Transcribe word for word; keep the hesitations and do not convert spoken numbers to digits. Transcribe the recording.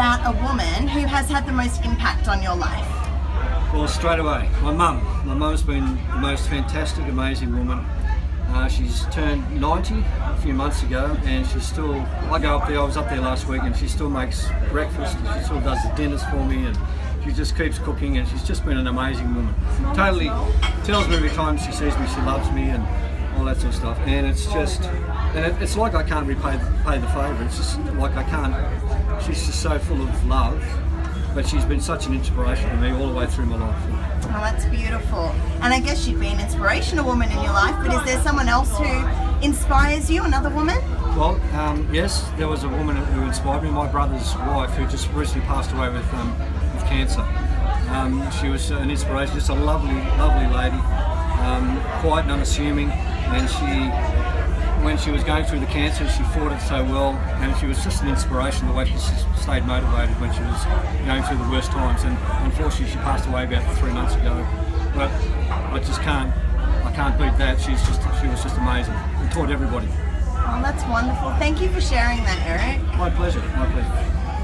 about a woman who has had the most impact on your life? Well, straight away, my mum. My mum's been the most fantastic, amazing woman. Uh, she's turned ninety a few months ago, and she's still, I go up there, I was up there last week, and she still makes breakfast, and she still does the dinners for me, and she just keeps cooking, and she's just been an amazing woman. Totally tells me every time she sees me she loves me and all that sort of stuff, and it's just, and it, it's like I can't repay pay the favour, it's just like I can't, she's just so full of love, but she's been such an inspiration to me all the way through my life. Oh, that's beautiful. And I guess you'd be an inspirational woman in your life, but is there someone else who inspires you, another woman? Well, um, yes, there was a woman who inspired me, my brother's wife, who just recently passed away with, um, with cancer. Um, she was an inspiration, just a lovely, lovely lady, um, quiet and unassuming, and she, when she was going through the cancer, she fought it so well, and she was just an inspiration, the way she stayed motivated when she was going through the worst times. And unfortunately she passed away about three months ago, but I just can't, I can't beat that. She's just, she was just amazing and taught everybody. Oh, that's wonderful. Thank you for sharing that, Eric. My pleasure, my pleasure.